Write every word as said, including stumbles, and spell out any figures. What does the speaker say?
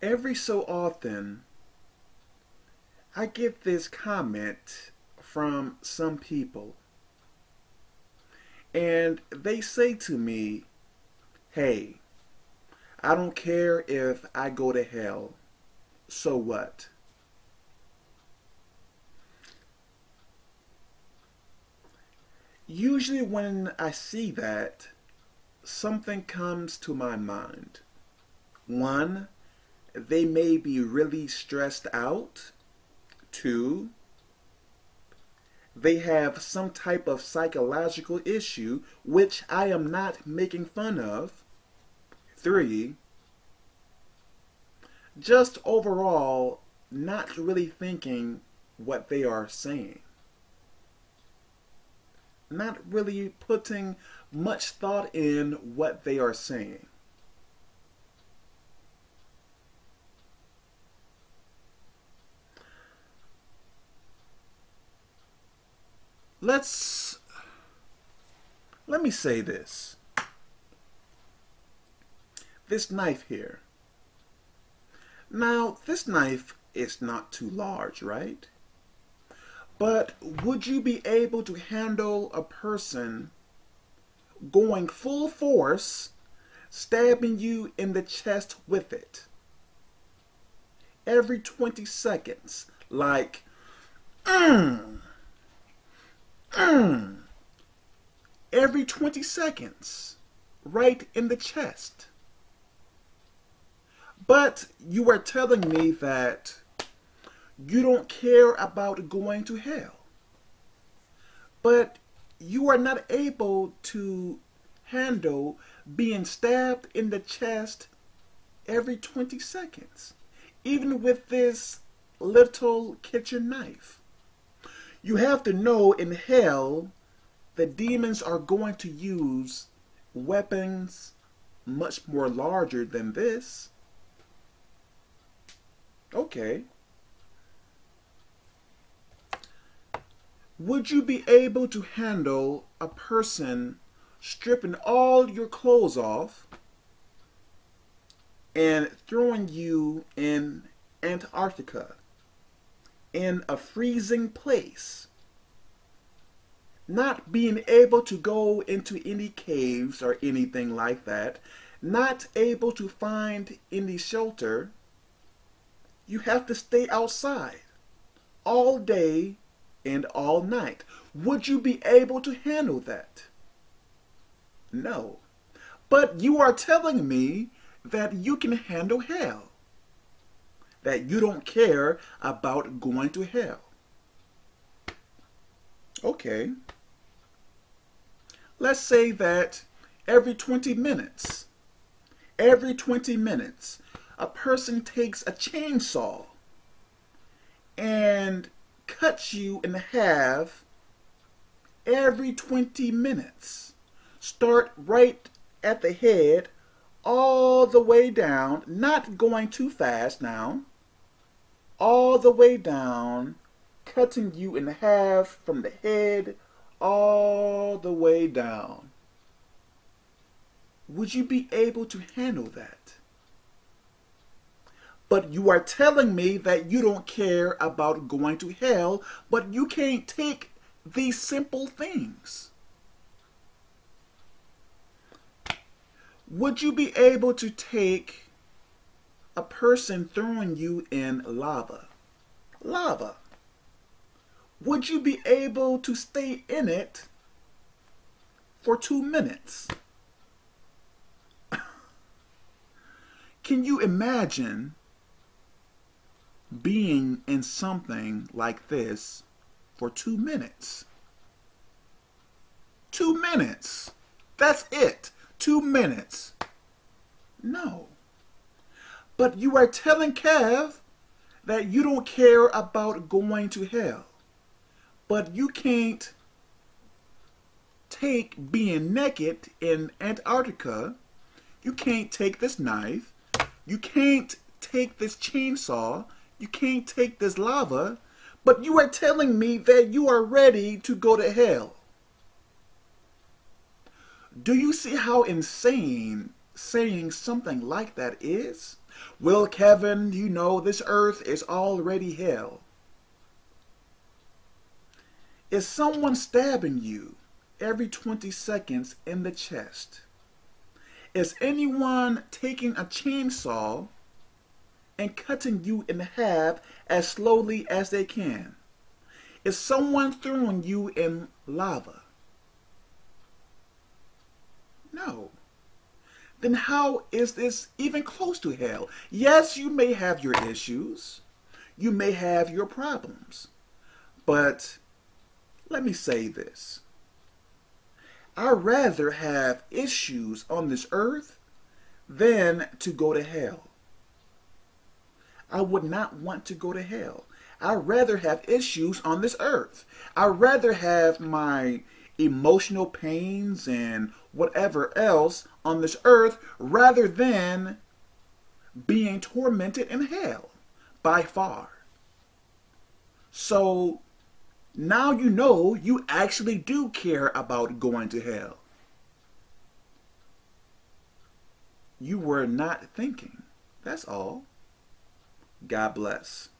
Every so often, I get this comment from some people, and they say to me, hey, I don't care if I go to hell, so what? Usually when I see that, something comes to my mind. One, they may be really stressed out. Two, they have some type of psychological issue, which I am not making fun of. Three, just overall, not really thinking what they are saying. Not really putting much thought in what they are saying. Let's, let me say this. This knife here. Now, this knife is not too large, right? But would you be able to handle a person going full force, stabbing you in the chest with it? Every twenty seconds, like, mm. Mm. Every twenty seconds, right in the chest. But you are telling me that you don't care about going to hell. But you are not able to handle being stabbed in the chest every twenty seconds, even with this little kitchen knife. You have to know in hell, the demons are going to use weapons much more larger than this. Okay. Would you be able to handle a person stripping all your clothes off and throwing you in Antarctica, in a freezing place, not being able to go into any caves or anything like that, not able to find any shelter? You have to stay outside all day and all night. Would you be able to handle that? No. But you are telling me that you can handle hell. That you don't care about going to hell. Okay. Let's say that every twenty minutes, every twenty minutes, a person takes a chainsaw and cuts you in half every twenty minutes. Start right at the head, all the way down, not going too fast now, all the way down, cutting you in half from the head all the way down. Would you be able to handle that? But you are telling me that you don't care about going to hell, but you can't take these simple things. Would you be able to take a person throwing you in lava? Lava. Would you be able to stay in it for two minutes? Can you imagine being in something like this for two minutes? Two minutes. That's it. Two minutes. No. But you are telling Kev that you don't care about going to hell. But you can't take being naked in Antarctica. You can't take this knife. You can't take this chainsaw. You can't take this lava, but you are telling me that you are ready to go to hell. Do you see how insane saying something like that is, "Well, Kevin, you know, this earth is already hell." Is someone stabbing you every twenty seconds in the chest? Is anyone taking a chainsaw and cutting you in half as slowly as they can? Is someone throwing you in lava? No. Then how is this even close to hell? Yes, you may have your issues. You may have your problems. But let me say this. I'd rather have issues on this earth than to go to hell. I would not want to go to hell. I'd rather have issues on this earth. I'd rather have my emotional pains and whatever else on this earth rather than being tormented in hell, by far. So now you know you actually do care about going to hell. You were not thinking. That's all. God bless.